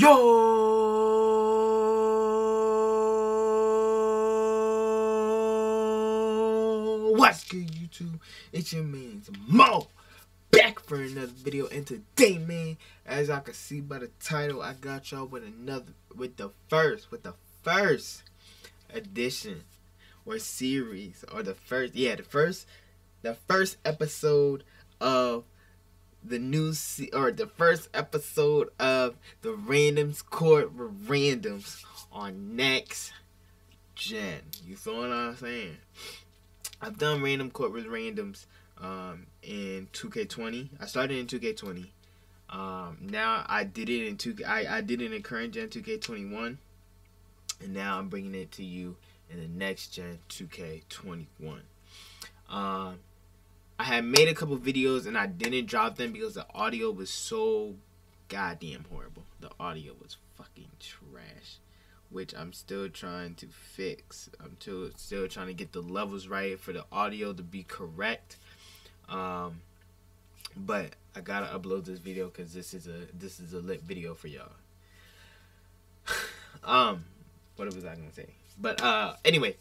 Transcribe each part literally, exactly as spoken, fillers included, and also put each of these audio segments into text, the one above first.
Yo, what's good, YouTube? It's your man Mo, back for another video. And today, man, as I can see by the title, I got y'all with another, with the first, with the first edition or series, or the first, yeah, the first, the first episode of the new se or the first episode of the Randoms Court with Randoms on Next Gen. You feel what I'm saying? I've done Random Court with Randoms um, in two K twenty. I started in two K twenty. Um, now I did it in two K. I, I did it in current gen two K twenty-one, and now I'm bringing it to you in the next gen two K twenty-one. Um. I had made a couple videos and I didn't drop them because the audio was so goddamn horrible. The audio was fucking trash, which I'm still trying to fix. I'm still, still trying to get the levels right for the audio to be correct. Um, but I gotta upload this video because this is a this is a lit video for y'all. um, what was I gonna say? But uh, anyway,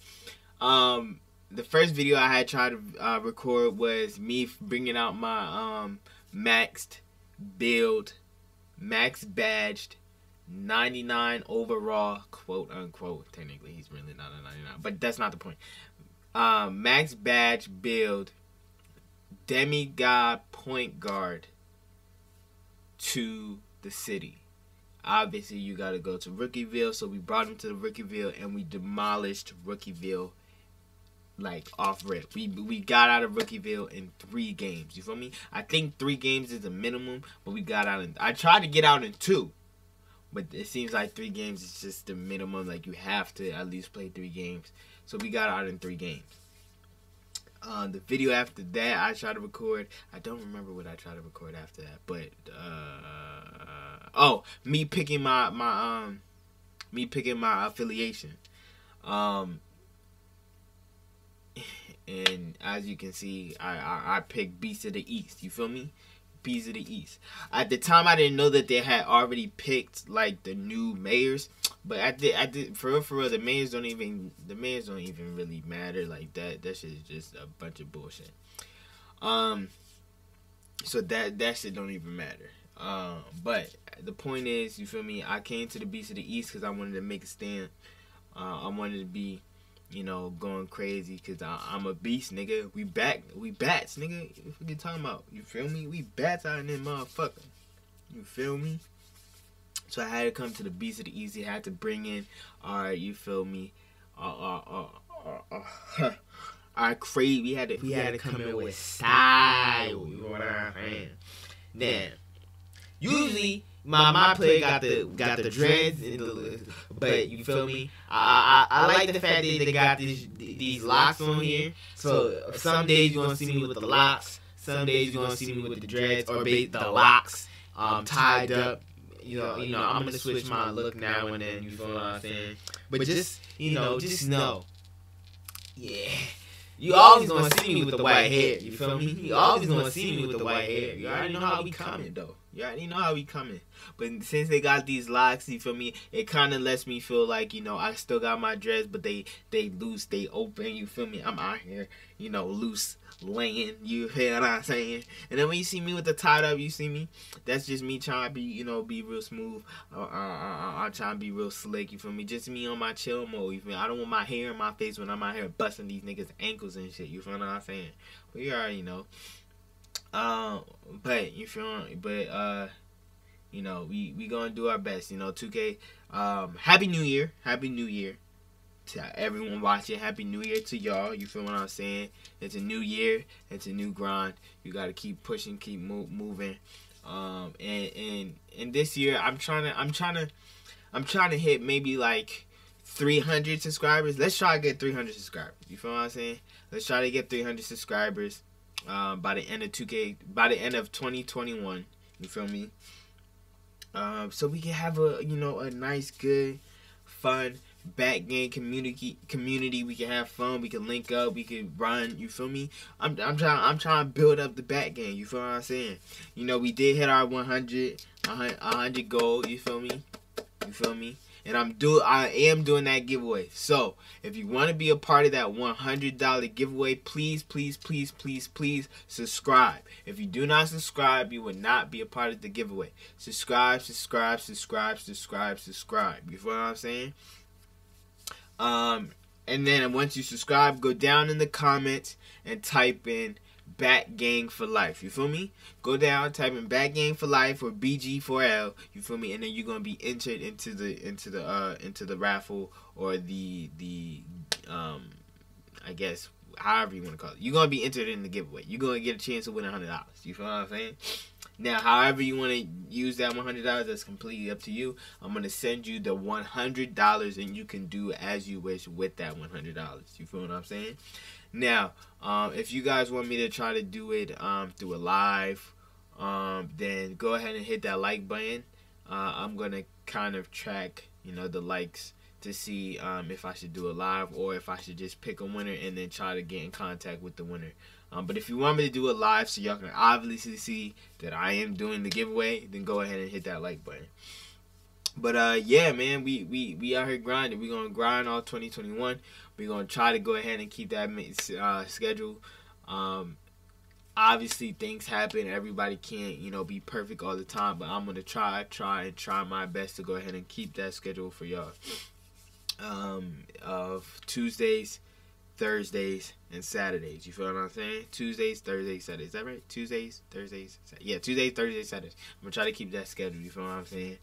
um. The first video I had tried to uh, record was me bringing out my um, maxed build, max badged, ninety-nine overall, quote unquote. Technically, he's really not a ninety-nine, but that's not the point. Uh, max badge build, demigod point guard to the city. Obviously, you got to go to Rookieville, so we brought him to the Rookieville and we demolished Rookieville. Like off rip, we we got out of Rookieville in three games. You feel me? I think three games is the minimum, but we got out in. I tried to get out in two, but it seems like three games is just the minimum. Like you have to at least play three games. So we got out in three games. Uh, the video after that I tried to record. I don't remember what I tried to record after that, but uh, oh, me picking my my um, me picking my affiliation, um. And as you can see, I, I, I picked Beast of the East. You feel me? Beast of the East. At the time, I didn't know that they had already picked like the new mayors. But I did. I did. For real, for real, the mayors don't even. The mayors don't even really matter like that. That shit is just a bunch of bullshit. Um. So that that shit don't even matter. Um. But the point is, you feel me? I came to the Beast of the East because I wanted to make a stand. Uh, I wanted to be, you know, going crazy because I'm a beast, nigga. We back. We bats, nigga. What you talking about? You feel me? We bats out in this motherfucker. You feel me? So I had to come to the Beast of the East. I had to bring in our, you feel me, our, our, our, our, our, our crave. We had to, we, we had, had to come, come in with style. You know what I'm saying? Now, usually, My my play got the got the dreads, and the, but you feel me? I, I I like the fact that they got these these locks on here. So some days you're gonna see me with the locks, some days you're gonna see me with the dreads or the locks, um tied up. You know, you know I'm gonna switch my look now and then. You feel what I'm saying? But just you know, just know, yeah. You always gonna see me with the white hair. You feel me? You always gonna see me with the white hair. You already know how we coming though. You already know how we coming. But since they got these locks, you feel me, it kind of lets me feel like, you know, I still got my dress, but they, they loose, they open, you feel me? I'm out here, you know, loose, laying, you hear what I'm saying? And then when you see me with the tied up, you see me? That's just me trying to be, you know, be real smooth. Uh, uh, uh, I'm trying to be real slick, you feel me? Just me on my chill mode, you feel me? I don't want my hair in my face when I'm out here busting these niggas' ankles and shit, you feel what I'm saying? But you already know. Um, but you feel, but uh, you know, we we gonna do our best. You know, two K. Um, Happy New Year, Happy New Year to everyone watching. Happy New Year to y'all. You feel what I'm saying? It's a new year. It's a new grind. You gotta keep pushing, keep mo moving. Um, and and and this year, I'm trying to, I'm trying to, I'm trying to hit maybe like three hundred subscribers. Let's try to get three hundred subscribers. You feel what I'm saying? Let's try to get three hundred subscribers. Um, by the end of two K, by the end of twenty twenty-one, you feel me? Um, so we can have a, you know, a nice, good, fun Bat Gang community. Community, we can have fun. We can link up. We can run. You feel me? I'm, I'm trying, I'm trying to build up the Bat Gang. You feel what I'm saying? You know, we did hit our one hundred, one hundred goal. You feel me? You feel me? And I'm do I am doing that giveaway. So if you want to be a part of that one hundred dollar giveaway, please, please, please, please, please subscribe. If you do not subscribe, you will not be a part of the giveaway. Subscribe, subscribe, subscribe, subscribe, subscribe. You feel what I'm saying? Um, and then once you subscribe, go down in the comments and type in Bat Gang for Life. You feel me? Go down, type in Bat Gang for Life or B G four L. You feel me? And then you're gonna be entered into the into the uh into the raffle or the the um I guess however you wanna call it. You're gonna be entered in the giveaway. You're gonna get a chance to win a hundred dollars. You feel what I'm saying? Now, however you wanna use that one hundred dollars, that's completely up to you. I'm gonna send you the one hundred dollars and you can do as you wish with that one hundred dollars. You feel what I'm saying? Now, um, if you guys want me to try to do it um, through a live, um, then go ahead and hit that like button. Uh, I'm going to kind of track, you know, the likes to see um, if I should do a live or if I should just pick a winner and then try to get in contact with the winner. Um, but if you want me to do a live so y'all can obviously see that I am doing the giveaway, then go ahead and hit that like button. But uh, yeah, man, we, we, we out here grinding. We're going to grind all twenty twenty-one. We're going to try to go ahead and keep that uh, schedule. Um, obviously, things happen. Everybody can't, you know, be perfect all the time. But I'm going to try, try, and try my best to go ahead and keep that schedule for y'all. Um, of Tuesdays, Thursdays, and Saturdays. You feel what I'm saying? Tuesdays, Thursdays, Saturdays. Is that right? Tuesdays, Thursdays, Saturdays. Yeah, Tuesdays, Thursdays, Saturdays. I'm going to try to keep that schedule. You feel what I'm saying?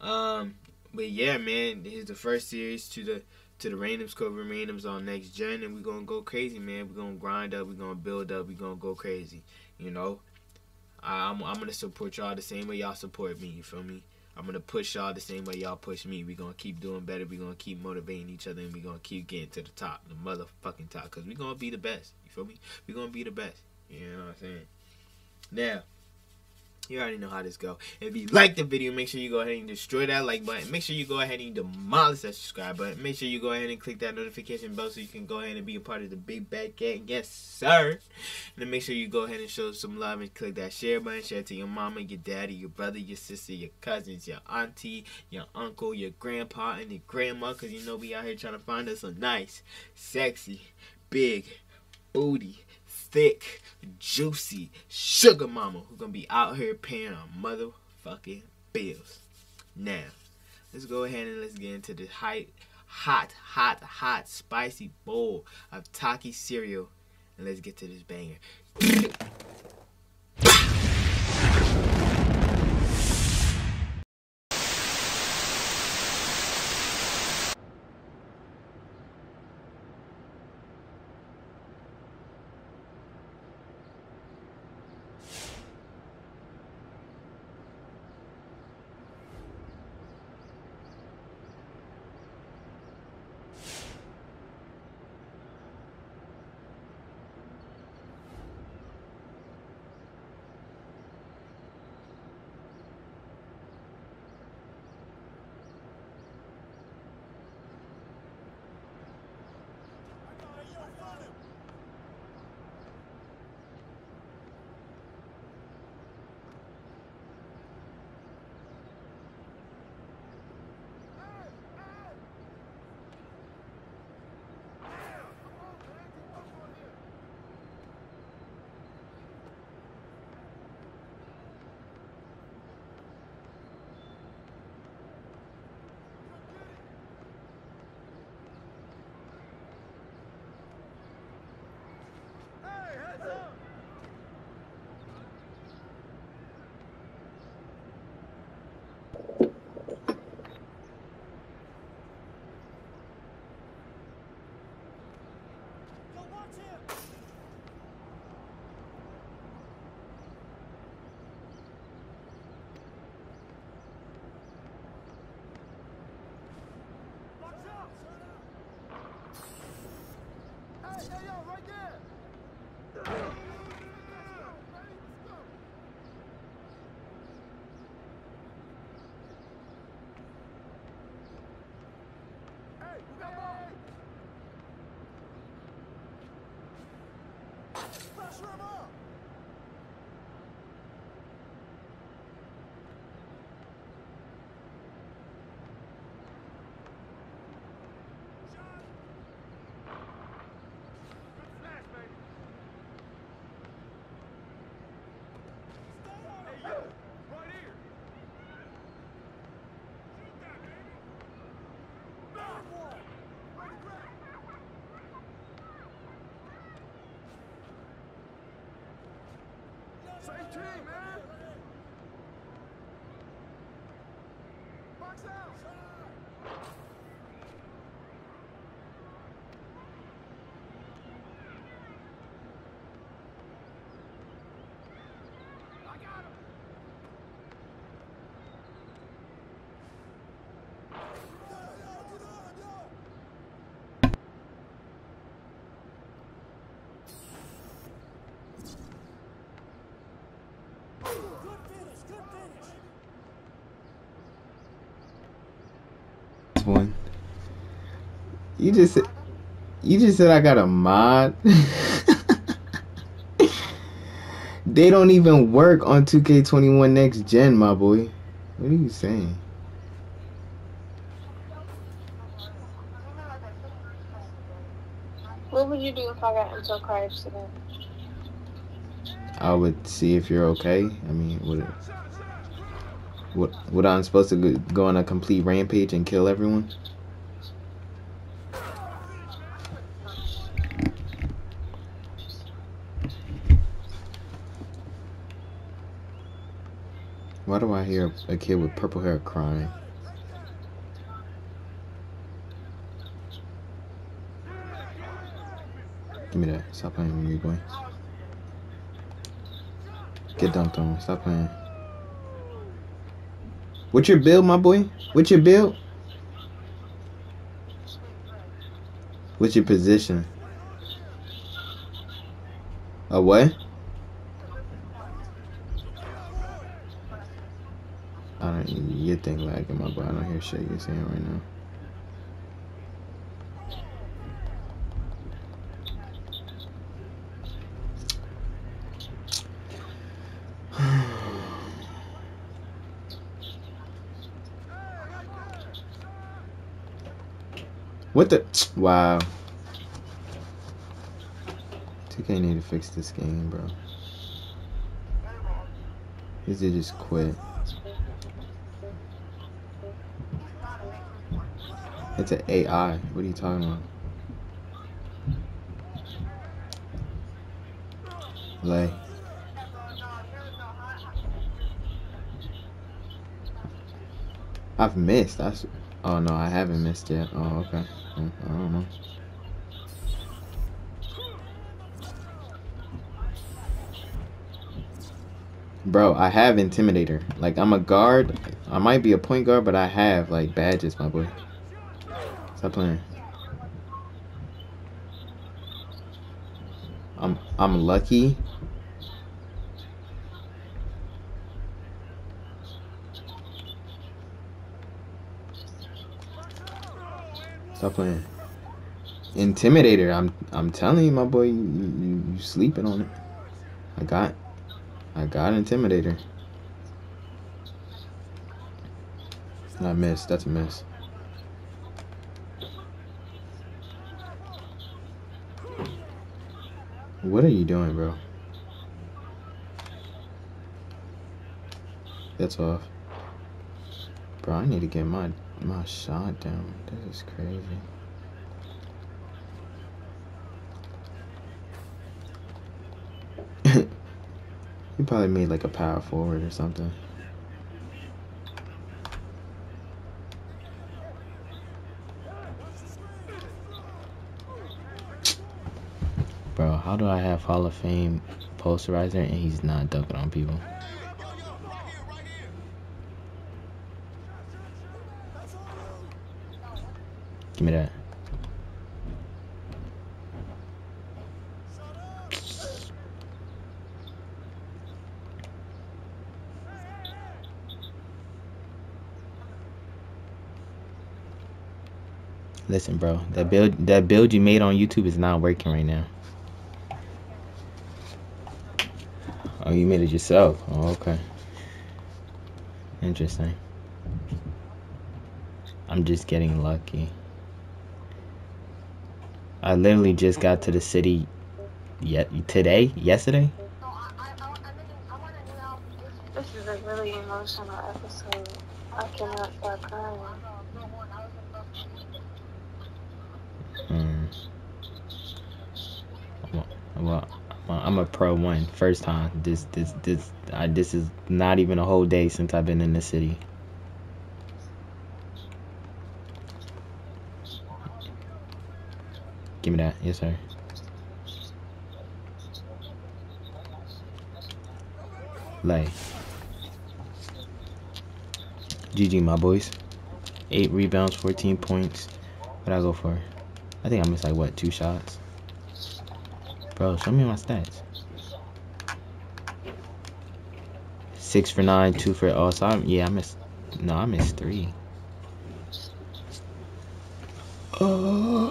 Um, but yeah, man, here's the first series to the to the randoms, covering randoms on next gen, and we're gonna go crazy, man. We're gonna grind up, we're gonna build up, we're gonna go crazy. You know, I'm I'm gonna support y'all the same way y'all support me. You feel me? I'm gonna push y'all the same way y'all push me. We're gonna keep doing better. We're gonna keep motivating each other, and we're gonna keep getting to the top, the motherfucking top, cause we're gonna be the best. You feel me? We're gonna be the best. You know what I'm saying? Now, you already know how this go. If you like the video, make sure you go ahead and destroy that like button. Make sure you go ahead and demolish that subscribe button. Make sure you go ahead and click that notification bell so you can go ahead and be a part of the big Bat Gang. Yes, sir. And then make sure you go ahead and show some love and click that share button. Share it to your mama, your daddy, your brother, your sister, your cousins, your auntie, your uncle, your grandpa, and your grandma. Because you know we out here trying to find us a nice, sexy, big booty, thick, juicy sugar mama who's gonna be out here paying our motherfucking bills. Now, let's go ahead and let's get into the hot, hot, hot, hot, spicy bowl of Taki cereal, and let's get to this banger. team, man. Box out. I got him. One, you just you just said I got a mod. They don't even work on two K twenty-one next gen, my boy. What are you saying? What would you do if I got into a car accident? I would see if you're okay. I mean, what if, What, what, I'm supposed to go on a complete rampage and kill everyone? Why do I hear a kid with purple hair crying? Give me that. Stop playing with me, boy. Get dunked on. Stop playing. What's your build, my boy? What's your build? What's your position? A what? I don't your thing lagging, my boy. I don't hear shit you're saying right now. What the? Wow. two K need to fix this game, bro. This dude just quit. It's an A I. What are you talking about? Like. I've missed. I swear. Oh, no, I haven't missed yet. Oh, okay. I don't know. Bro, I have Intimidator. Like, I'm a guard. I might be a point guard, but I have, like, badges, my boy. Stop playing. I'm, I'm lucky. Stop playing. Intimidator, I'm I'm telling you, my boy, you, you, you sleeping on it. I got I got Intimidator. And I missed, that's a miss. What are you doing, bro? That's off. Bro, I need to get my my shot down. This is crazy. You probably made like a power forward or something. Bro, how do I have Hall of Fame posterizer and he's not dunking on people? Give me that. Listen, bro, that build that build you made on YouTube is not working right now. Oh, you made it yourself. Oh, okay. Interesting. I'm just getting lucky. I literally just got to the city yet today, yesterday. No, I, I, I, I want to know. This is a really emotional episode. I cannot stop crying. Mm. Well, well, I'm a pro one. First time. This this this I, this is not even a whole day since I've been in the city. Give me that. Yes, sir. Lay. G G, my boys. Eight rebounds, fourteen points. What I go for? I think I missed like what, two shots? Bro, show me my stats. Six for nine, two for all. So I, yeah, I missed. No, I missed three. Uh.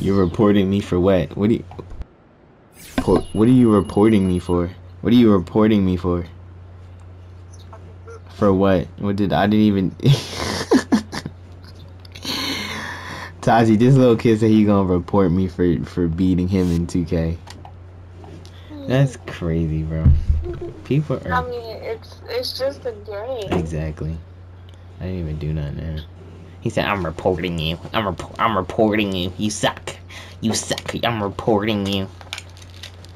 You're reporting me for what? What do you? What are you reporting me for? What are you reporting me for? For what? What did I didn't even? Taji, this little kid said he gonna report me for for beating him in two K. That's crazy, bro. People are. I mean, it's it's just a game. Exactly. I didn't even do nothing there. He said, "I'm reporting you. I'm rep I'm reporting you. You suck. You suck. I'm reporting you."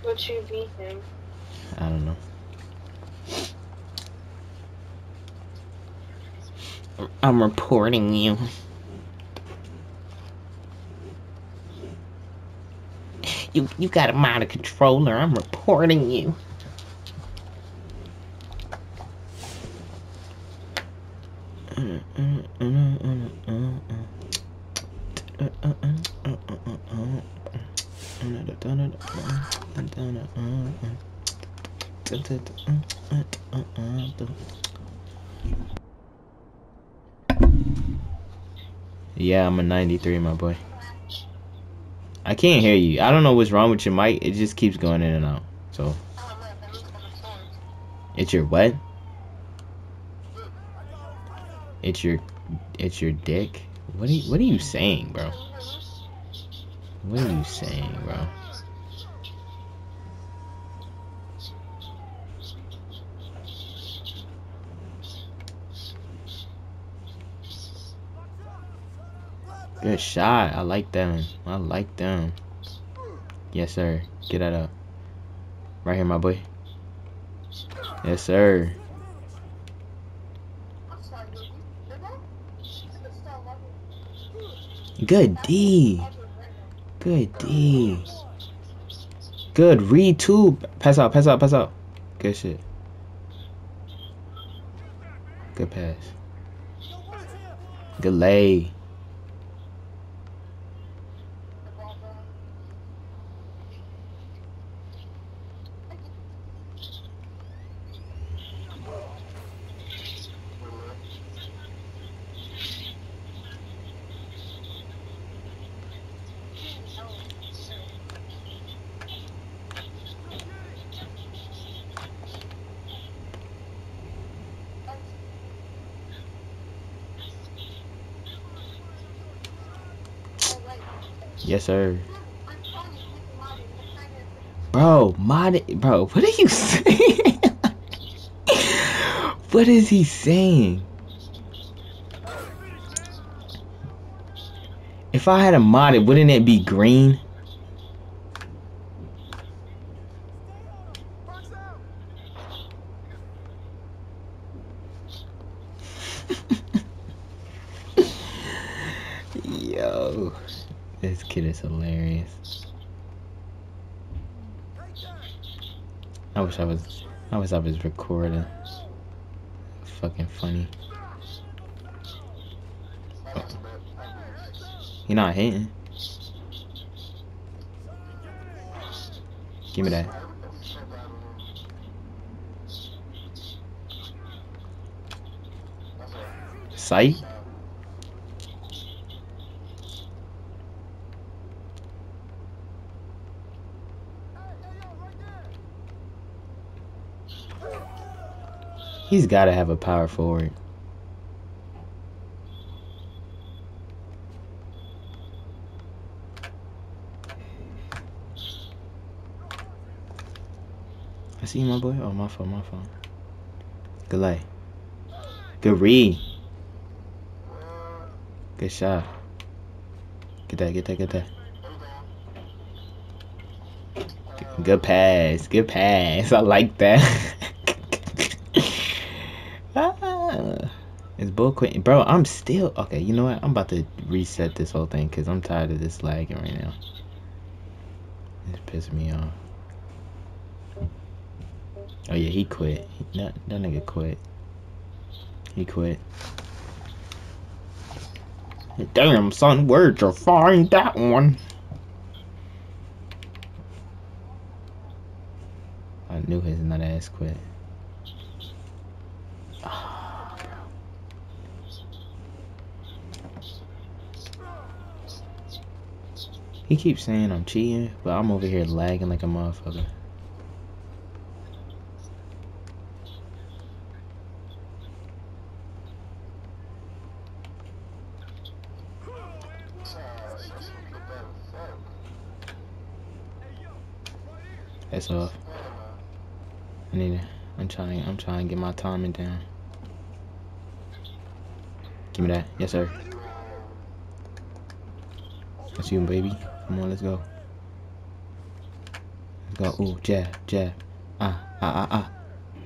What should be him? I don't know. I'm reporting you. You you got him out of controller. I'm reporting you. Yeah, I'm a ninety-three, my boy. I can't hear you. I don't know what's wrong with your mic. It just keeps going in and out. So it's your what? It's your, it's your dick. What are you, what are you saying, bro? What are you saying, bro? Good shot. I like them. I like them. Yes, sir. Get that up. Right here, my boy. Yes, sir. Good D. Good D. Good read, too. Pass out, pass out, pass out. Good shit. Good pass. Good lay. Yes, sir. Bro, mod. Bro, what are you saying? What is he saying? If I had a modded, wouldn't it be green? Yo. This kid is hilarious. I wish I was, I wish I was recording. It's fucking funny. Oh. You're not hating. Give me that. Sight? He's gotta have a power forward. I see you, my boy. Oh, my fault, my fault. Good lay. Good read. Good shot. Get that, get that, get that. Good pass, good pass. I like that. ah, it's bullcrap, bro. I'm still okay. You know what? I'm about to reset this whole thing because I'm tired of this lagging right now. It's pissing me off. Oh yeah, he quit. He, that, that nigga quit. He quit. Damn son, where'd you find that one? I knew his nut ass quit. Oh, he keeps saying I'm cheating, but I'm over here lagging like a motherfucker. That's off. I need to, I'm trying I'm trying to get my timing down. Give me that. Yes sir. That's you baby. Come on, let's go. Let's go. Ooh, jab, jab. Ah, ah, ah, ah.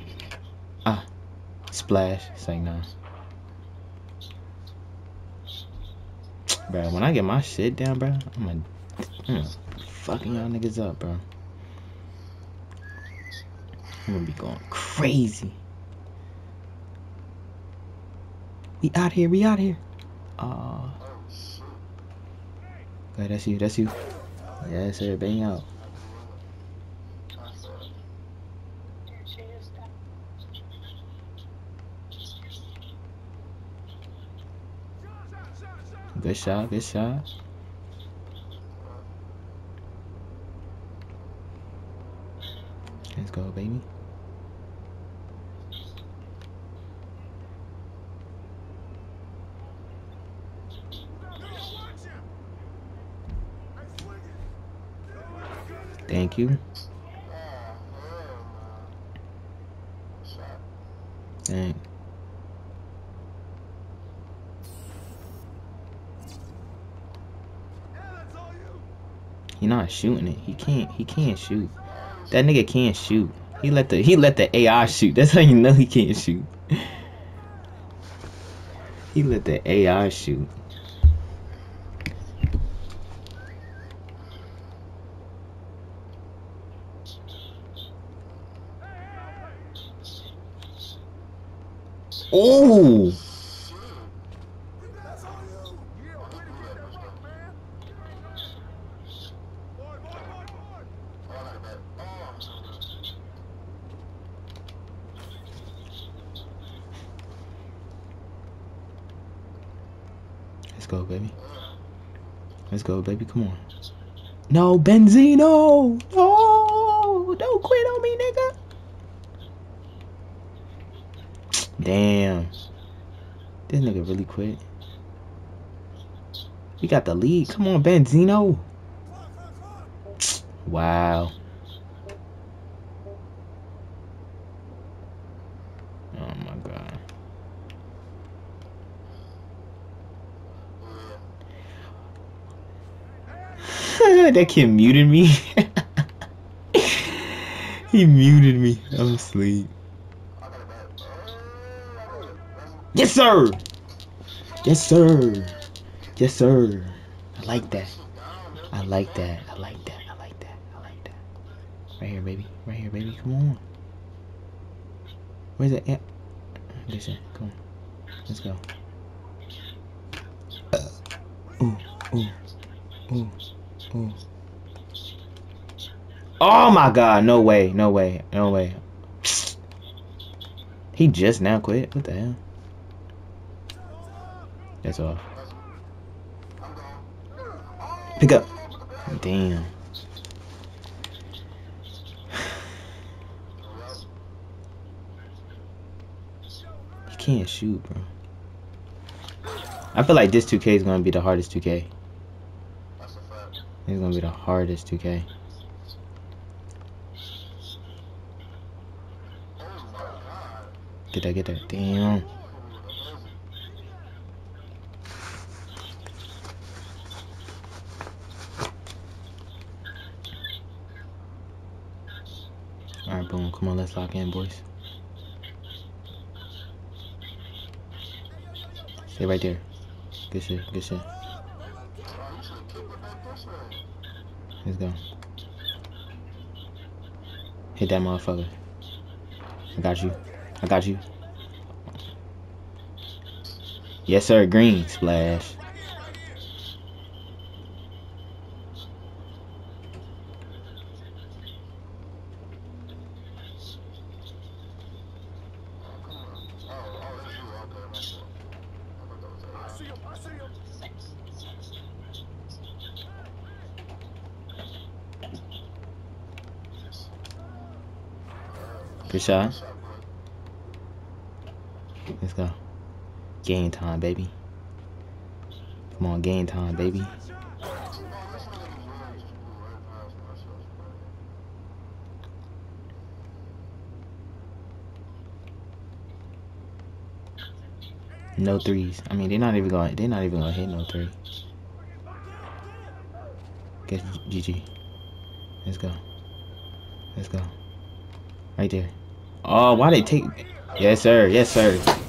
Ah. Splash. Say no. Bruh, when I get my shit down, bruh, I'm gonna, I'm gonna fucking y'all niggas up, bro. I'm gonna be going crazy. We out here, we out here. Uh, okay, that's you, that's you. Yes, sir, bang out. Good shot, good shot. Let's go, baby. Thank you. Dang. He's not shooting it. He can't. He can't shoot. That nigga can't shoot. He let the he let the A I shoot. That's how you know he can't shoot. He let the A I shoot. Oh! Let's go, baby. Let's go, baby. Come on. No, Benzino! No! Don't quit on me, nigga! Damn. This nigga really quit. We got the lead. Come on, Benzino. Wow. Oh my god. That kid muted me. He muted me. I'm asleep. Yes, sir. Yes, sir. Yes, sir. I like that. I like that. I like that. I like that. I like that. Right here, baby. Right here, baby. Come on. Where's that? Yeah. Listen. Come on. Let's go. Ooh, ooh, ooh, ooh. Oh my God! No way! No way! No way! He just now quit. What the hell? That's off. Pick up. Damn. You can't shoot, bro. I feel like this two K is gonna be the hardest two K. It's gonna be the hardest two K. Get that, get that. Damn. on, come on, let's lock in, boys. Stay right there. Good shit, good shit. Let's go. Hit that motherfucker. I got you. I got you. Yes, sir. Green. Splash. Good shot. Let's go. Game time, baby. Come on, game time, baby. No threes. I mean, they're not even going. They're not even going to hit no three. Get G G. Let's go. Let's go. Right there. Oh, why they take? Yes, sir. Yes, sir.